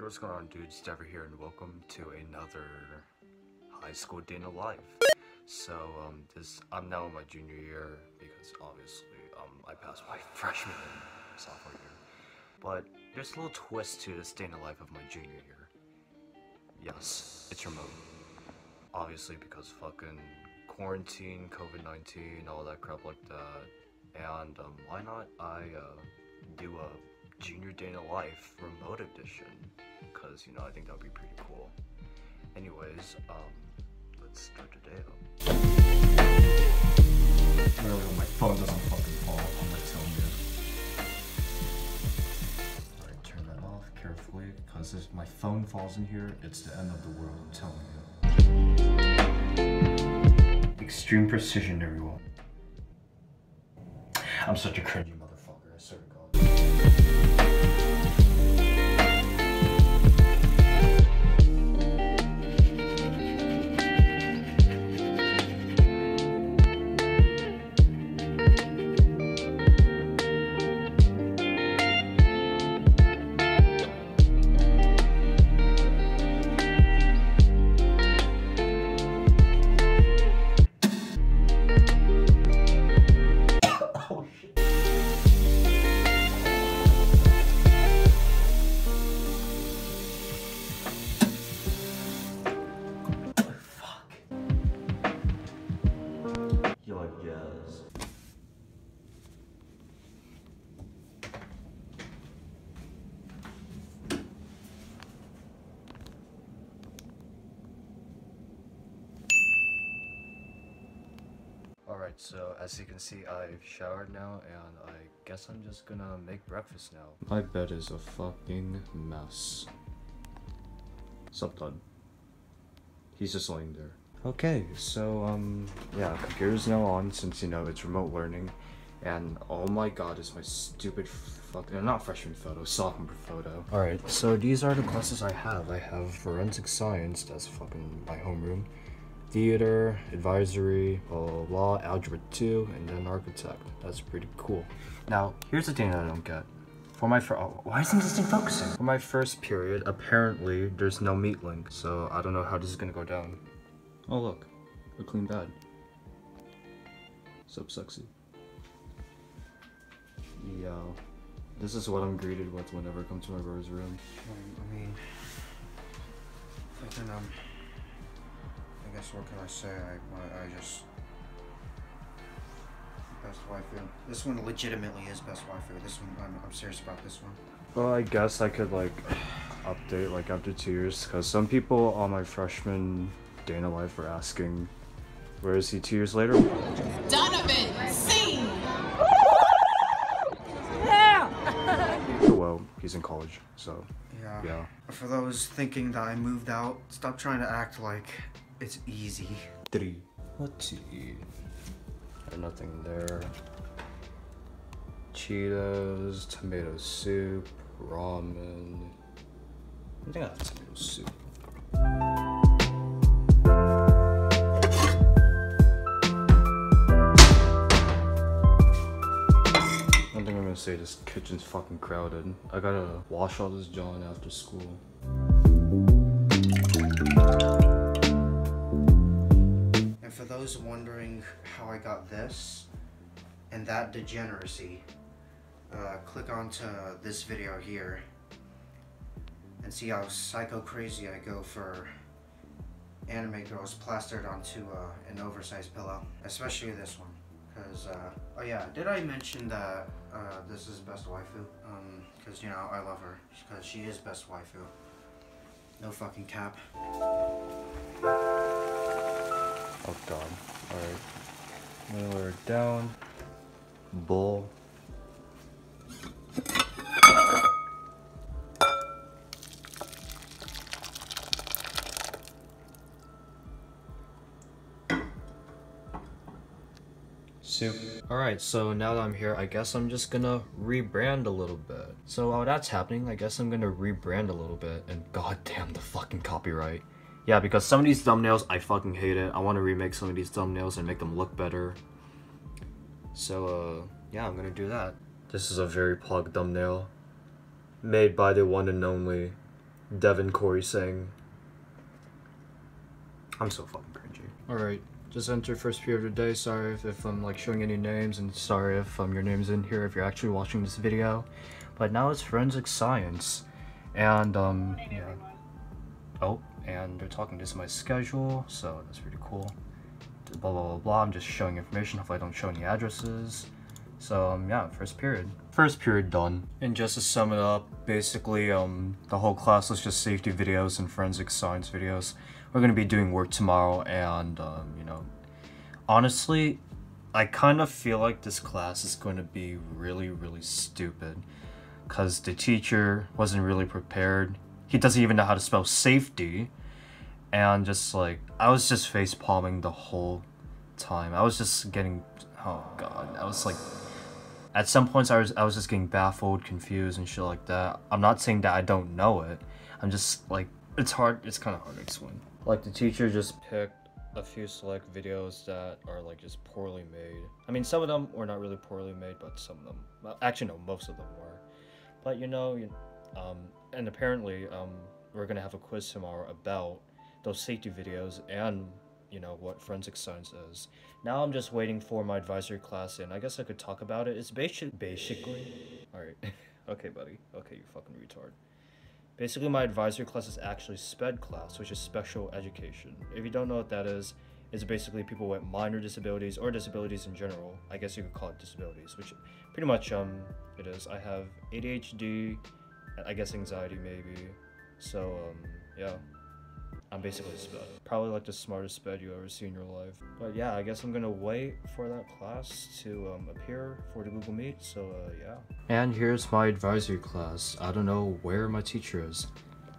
What's going on, dudes? Dever here, and welcome to another high school day in the life. So, I'm now in my junior year because obviously, I passed my freshman and sophomore year. But there's a little twist to this day in the life of my junior year. Yes, it's remote. Obviously, because fucking quarantine, COVID-19, all that crap like that. And why not I do a junior day in the life remote edition? Because, you know, I think that would be pretty cool. Anyways, let's start today though. Literally, my phone doesn't fucking fall on my phone here. Alright, turn that off carefully, because if my phone falls in here, it's the end of the world, I'm telling you. Extreme precision, everyone. I'm such a cringy motherfucker, I swear to God. So as you can see, I've showered now, and I guess I'm just gonna make breakfast now. My bed is a fucking mess. Subdone. He's just laying there. Okay, so yeah, computer's now on since, you know, it's remote learning, and oh my god, is my stupid fucking not freshman photo, sophomore photo. All right, so these are the classes I have. I have forensic science, that's fucking my homeroom. Theater, advisory, law, algebra 2, and then architect. That's pretty cool. Now, here's the thing that I don't get. For my why isn't this thing focusing? For my first period, apparently there's no meet link, so I don't know how this is gonna go down. Oh look, a clean bed. So sexy. Yo, this is what I'm greeted with whenever I come to my brother's room. I mean, fucking I guess, what can I say? I just, best waifu. This one legitimately is best waifu. This one, I'm serious about this one. Well, I guess I could like update like after 2 years, because some people on my freshman day in life were asking, where is he 2 years later? Devin Singh. Yeah. Well, he's in college, so yeah. For those thinking that I moved out, stop trying to act like it's easy. Three. What to eat? There's nothing there. Cheetos, tomato soup, ramen. I think I have tomato soup. One thing I'm gonna say, this kitchen's fucking crowded. I gotta wash all this John after school. For those wondering how I got this and that degeneracy, click onto this video here and see how psycho crazy I go for anime girls plastered onto an oversized pillow, especially this one, because oh yeah, did I mention that this is best waifu? Because, you know, I love her, because she is best waifu, no fucking cap. Oh god. Alright. I'm gonna lower it down. Bowl. Soup. Alright, so now that I'm here, I guess I'm just gonna rebrand a little bit. So while that's happening, I guess I'm gonna rebrand a little bit, and goddamn the fucking copyright. Yeah, because some of these thumbnails, I fucking hate it. I want to remake some of these thumbnails and make them look better. So, yeah, I'm gonna do that. This is a very pog thumbnail. Made by the one and only Devin Corey Singh. I'm so fucking cringy. Alright, just enter first period of the day. Sorry if I'm like showing any names, and sorry if your name's in here if you're actually watching this video. But now it's forensic science. And yeah. Oh, and they're talking, this is my schedule, so that's pretty cool. Blah blah blah blah. I'm just showing information, hopefully I don't show any addresses. So yeah, first period done. And just to sum it up, basically the whole class was just safety videos and forensic science videos. We're gonna be doing work tomorrow, and you know, honestly I kind of feel like this class is going to be really stupid, because the teacher wasn't really prepared. He doesn't even know how to spell safety. And just like, I was just face palming the whole time. I was just getting, oh god, I was like, at some points I was just getting baffled, confused, and shit like that. I'm not saying that I don't know it. I'm just like, it's hard, it's kind of hard to explain. Like the teacher just picked a few select videos that are like just poorly made. I mean, some of them were not really poorly made, but some of them, well, actually no, most of them were. But you know, and apparently we're gonna have a quiz tomorrow about those safety videos and, you know, what forensic science is. Now I'm just waiting for my advisory class, and I guess I could talk about it. It's basically... Alright. Okay, buddy. Okay, you fucking retard. Basically, my advisory class is actually SPED class, which is special education. If you don't know what that is, it's basically people with minor disabilities or disabilities in general. I guess you could call it disabilities, which pretty much it is. I have ADHD, I guess anxiety maybe. So, yeah. I'm basically a sped. Probably like the smartest sped you ever see in your life. But yeah, I guess I'm gonna wait for that class to appear for the Google Meet, so yeah. And here's my advisory class. I don't know where my teacher is.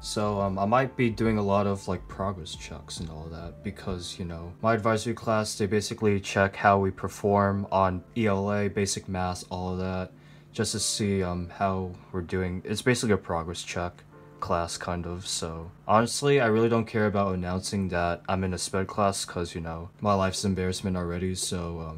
So I might be doing a lot of like progress checks and all that, because you know, my advisory class, they basically check how we perform on ELA, basic math, all of that, just to see how we're doing. It's basically a progress check class kind of. So honestly, I really don't care about announcing that I'm in a sped class, because you know, my life's an embarrassment already. So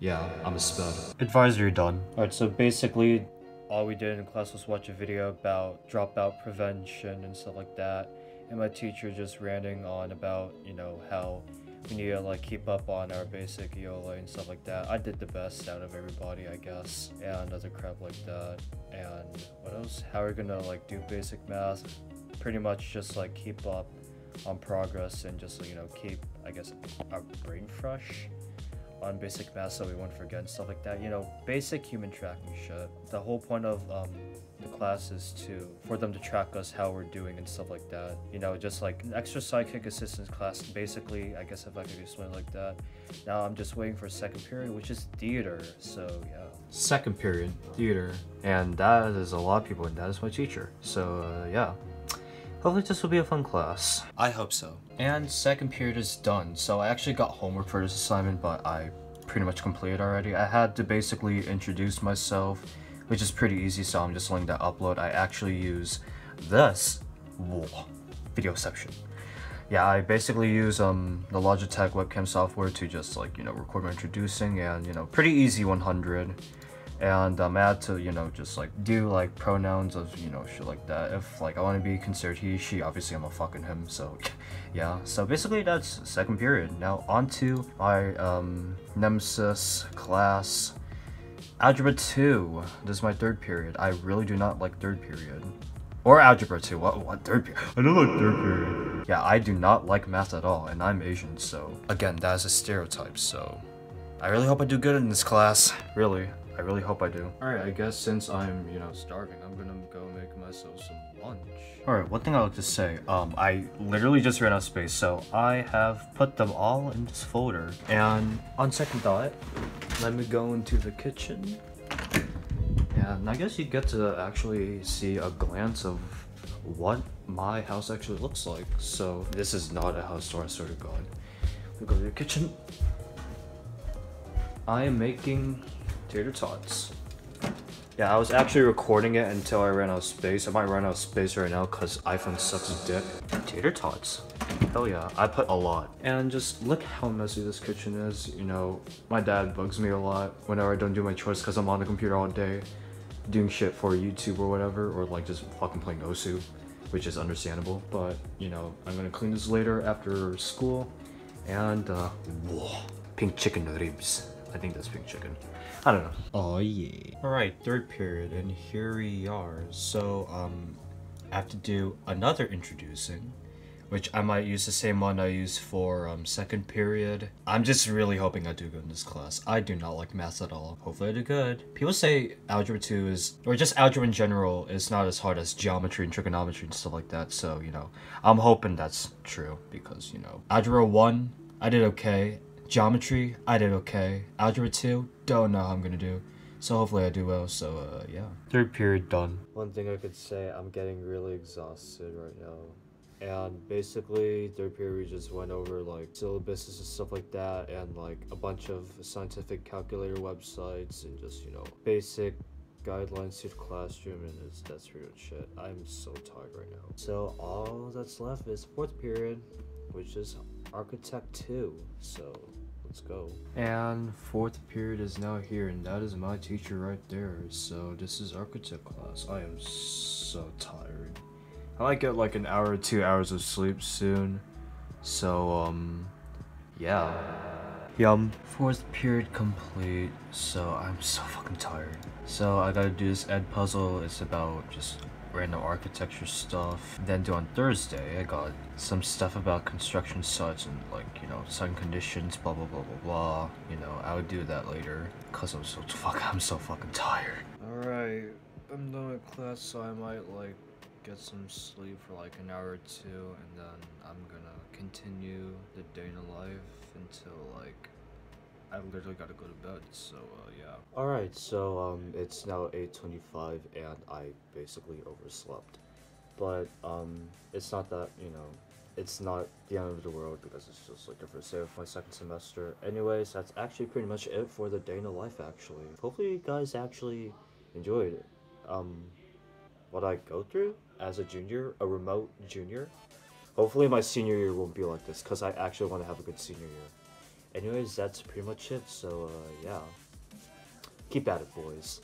yeah, I'm a sped. Advisory done. All right, so basically all we did in class was watch a video about dropout prevention and stuff like that, and my teacher just ranting on about, you know, how we need to like keep up on our basic ELA and stuff like that. I did the best out of everybody, I guess, and other crap like that. And what else? How are we gonna like do basic math? Pretty much just like keep up on progress, and just, you know, keep, I guess, our brain fresh on basic math so we won't forget and stuff like that. You know, basic human tracking shit. The whole point of the class is for them to track us, how we're doing and stuff like that. You know, just like an extra psychic assistance class, basically, I guess if I could explain it like that. Now I'm just waiting for second period, which is theater, so yeah. Second period, theater. And that is a lot of people, and that is my teacher. So yeah. Hopefully this will be a fun class. I hope so. And second period is done. So I actually got homework for this assignment, but I pretty much completed already. I had to basically introduce myself, which is pretty easy, so I'm just letting that upload. I actually use this. Whoa. Videoception. Yeah, I basically use the Logitech webcam software to just like, you know, record my introducing, and you know, pretty easy 100. And I had to, you know, just like do like pronouns of, you know, shit like that. If like I want to be considered he, she, obviously I'm a fucking him, so yeah. So basically that's second period. Now on to my nemesis class, algebra 2. This is my third period. I really do not like third period. Or algebra 2. What third period? I don't like third period. Yeah, I do not like math at all, and I'm Asian, so again, that is a stereotype, so I really hope I do good in this class. Really. I really hope I do. Alright, I guess since I'm, you know, starving, I'm gonna go make myself some lunch. Alright, one thing I like to say, I literally just ran out of space, so I have put them all in this folder. And on second thought, let me go into the kitchen. And I guess you get to actually see a glance of what my house actually looks like. So this is not a house tour, I swear to god. We'll go to the kitchen. I am making tater tots. Yeah, I was actually recording it until I ran out of space. I might run out of space right now because iPhone sucks a dick. Tater tots. Hell yeah, I put a lot. And just look how messy this kitchen is. You know, my dad bugs me a lot whenever I don't do my chores, because I'm on the computer all day doing shit for YouTube or whatever, or like just fucking playing OSU. which is understandable, but you know, I'm gonna clean this later after school. And whoa, pink chicken ribs. I think that's pink chicken. I don't know. Oh yeah. All right, third period, and here we are. So I have to do another introducing, which I might use the same one I used for second period. I'm just really hoping I do good in this class. I do not like math at all. Hopefully I do good. People say algebra 2 is, or just algebra in general, is not as hard as geometry and trigonometry and stuff like that. So, you know, I'm hoping that's true because, you know, algebra 1, I did okay. Geometry, I did okay. Algebra 2, don't know how I'm gonna do. So hopefully I do well, so yeah. Third period done. One thing I could say, I'm getting really exhausted right now. And basically, third period we just went over like syllabuses and stuff like that, and like a bunch of scientific calculator websites and just, you know, basic guidelines to the classroom, and that's real shit. I'm so tired right now. So all that's left is fourth period, which is Architect 2, so let's go. And fourth period is now here, and that is my teacher right there. So this is architect class. I am so tired. I might get like an hour or 2 hours of sleep soon. So yeah. Yum. Fourth period complete. So I'm so fucking tired. So I gotta do this Ed puzzle. It's about just random architecture stuff. Then do on Thursday, I got some stuff about construction sites and like, you know, sun conditions, blah blah blah blah blah. You know, I would do that later because I'm so fucking tired. All right, I'm done with class, so I might like get some sleep for like an hour or two, and then I'm gonna continue the day in life until like I literally gotta go to bed, so yeah. Alright, so it's now 8:25 and I basically overslept. But it's not that, you know, it's not the end of the world because it's just like the first day of my second semester. Anyways, that's actually pretty much it for the day in the life actually. Hopefully you guys actually enjoyed what I go through as a junior, a remote junior. Hopefully my senior year won't be like this because I actually want to have a good senior year. Anyways, that's pretty much it, so yeah, keep at it, boys.